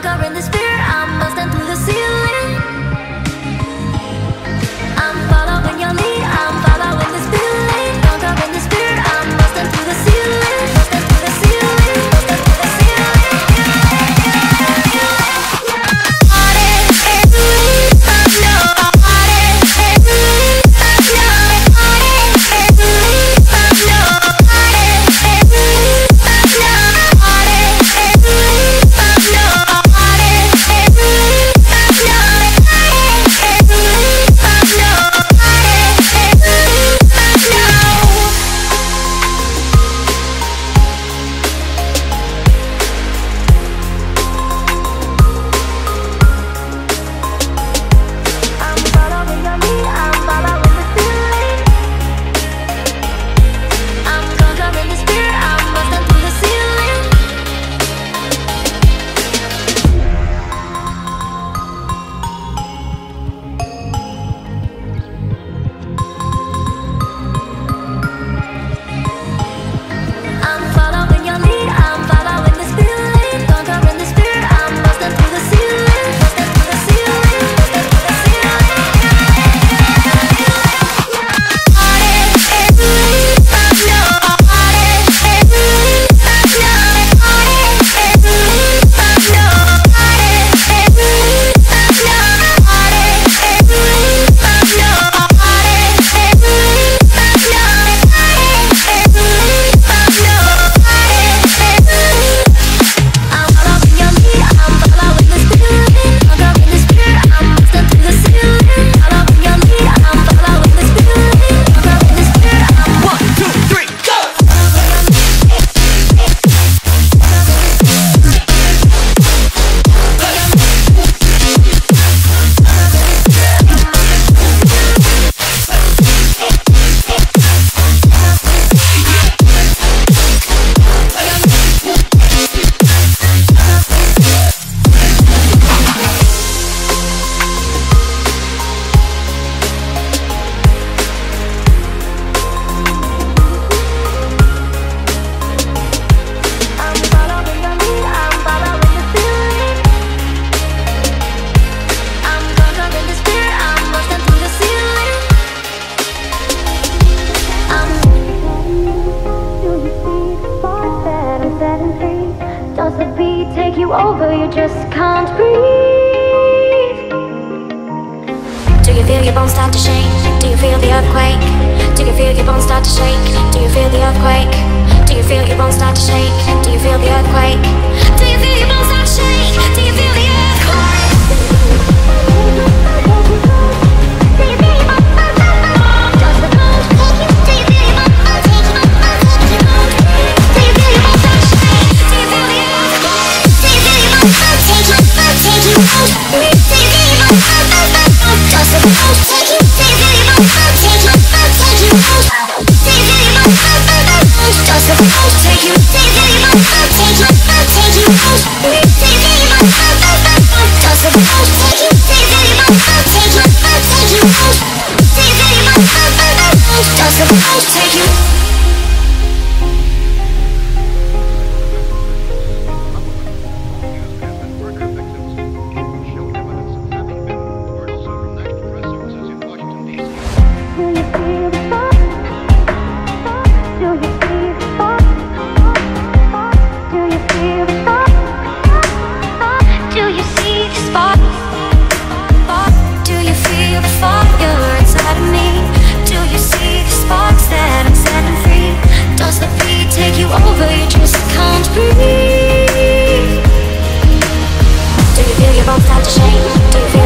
conquering this fear, I'm busting through the ceiling. I'm following your lead, I'm following this feeling. Conquering this fear, I'm busting through the ceiling. Busting through the ceiling, busting through the ceiling. What is it? Over, you just can't breathe. Do you feel your bones start to shake? Do you feel the earthquake? Do you feel your bones start to shake? Do you feel the earthquake? Do you feel your bones start to shake? Do you feel the earthquake? Do you feel your bones start to shake? Do you feel the earthquake? Breathe. Do you feel your bones start to shake? Do you feel